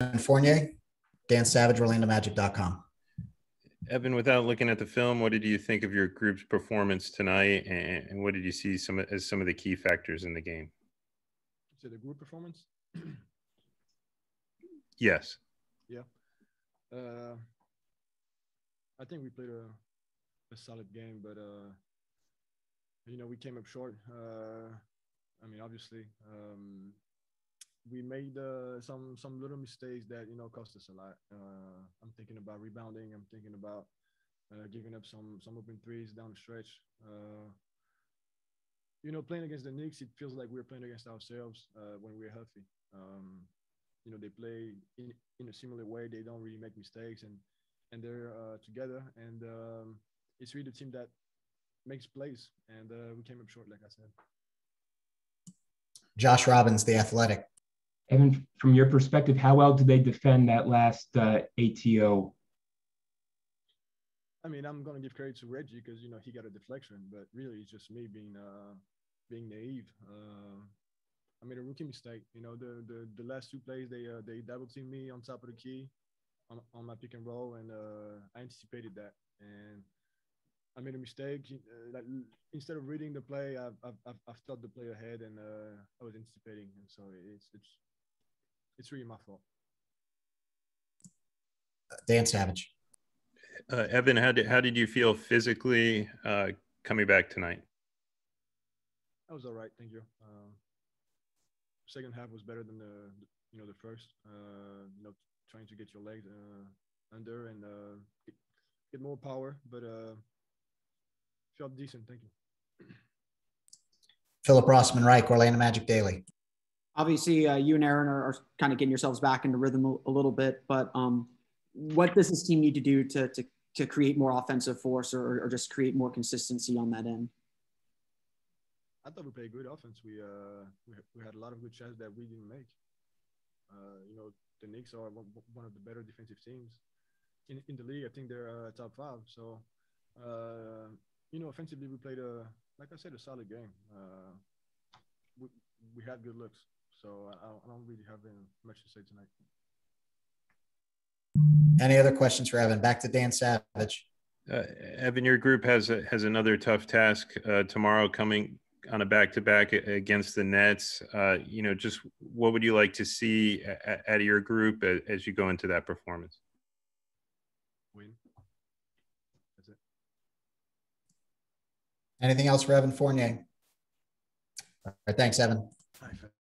Evan Fournier, Dan Savage, OrlandoMagic.com. Evan, without looking at the film, what did you think of your group's performance tonight, and what did you see as some of the key factors in the game? So the group performance? Yes. Yeah. I think we played a solid game, but we came up short. Obviously, we made some little mistakes that cost us a lot. I'm thinking about rebounding. I'm thinking about giving up some open threes down the stretch. Playing against the Knicks, it feels like we're playing against ourselves when we're healthy. They play in a similar way. They don't really make mistakes, and they're together. And it's really the team that makes plays. And we came up short, like I said. Josh Robbins, The Athletic. Evan, from your perspective, how well did they defend that last ATO? I mean, I'm going to give credit to Reggie because, he got a deflection, but really it's just me being naive. I made a rookie mistake. The last two plays, they double-teamed me on top of the key on my pick and roll, and I anticipated that. And I made a mistake. Instead of reading the play, I've thought the play ahead, and I was anticipating. And so it's really my fault. Dan Savage. Evan, how did you feel physically coming back tonight? I was all right, thank you. Second half was better than the first. Trying to get your legs under and get more power, but felt decent, thank you. Philip Rossman Reich, Orlando Magic Daily. Obviously, you and Aaron are kind of getting yourselves back into rhythm a little bit, but what does this team need to do to create more offensive force or just create more consistency on that end? I thought we played good offense. We had a lot of good shots that we didn't make. The Knicks are one of the better defensive teams in the league. I think they're top five. So, offensively we played a solid game. We had good looks. So I don't really have much to say tonight. Any other questions for Evan? Back to Dan Savage. Evan, your group has another tough task tomorrow, coming on a back-to-back against the Nets. Just what would you like to see out of your group as you go into that performance? Win. That's it. Anything else for Evan Fournier? All right, thanks, Evan. All right.